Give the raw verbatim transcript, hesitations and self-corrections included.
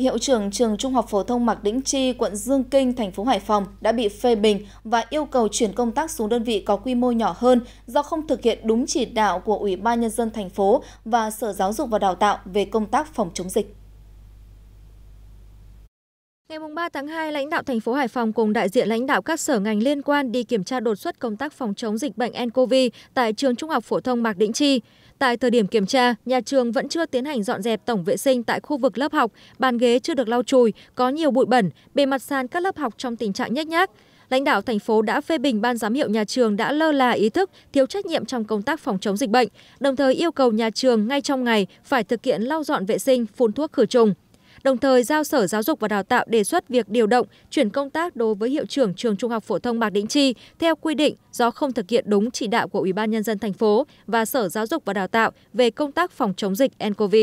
Hiệu trưởng trường Trung học phổ thông Mạc Đĩnh Chi, quận Dương Kinh, thành phố Hải Phòng đã bị phê bình và yêu cầu chuyển công tác xuống đơn vị có quy mô nhỏ hơn do không thực hiện đúng chỉ đạo của Ủy ban Nhân dân thành phố và Sở Giáo dục và Đào tạo về công tác phòng chống dịch. Ngày ba tháng hai, lãnh đạo thành phố Hải Phòng cùng đại diện lãnh đạo các sở ngành liên quan đi kiểm tra đột xuất công tác phòng chống dịch bệnh nCoV tại trường Trung học phổ thông Mạc Đĩnh Chi. Tại thời điểm kiểm tra, nhà trường vẫn chưa tiến hành dọn dẹp tổng vệ sinh tại khu vực lớp học, bàn ghế chưa được lau chùi, có nhiều bụi bẩn, bề mặt sàn các lớp học trong tình trạng nhếch nhác. Lãnh đạo thành phố đã phê bình ban giám hiệu nhà trường đã lơ là ý thức, thiếu trách nhiệm trong công tác phòng chống dịch bệnh, đồng thời yêu cầu nhà trường ngay trong ngày phải thực hiện lau dọn vệ sinh, phun thuốc khử trùng. Đồng thời giao Sở Giáo dục và Đào tạo đề xuất việc điều động, chuyển công tác đối với hiệu trưởng trường Trung học phổ thông Mạc Đĩnh Chi theo quy định do không thực hiện đúng chỉ đạo của Ủy ban Nhân dân thành phố và Sở Giáo dục và Đào tạo về công tác phòng chống dịch nCoV.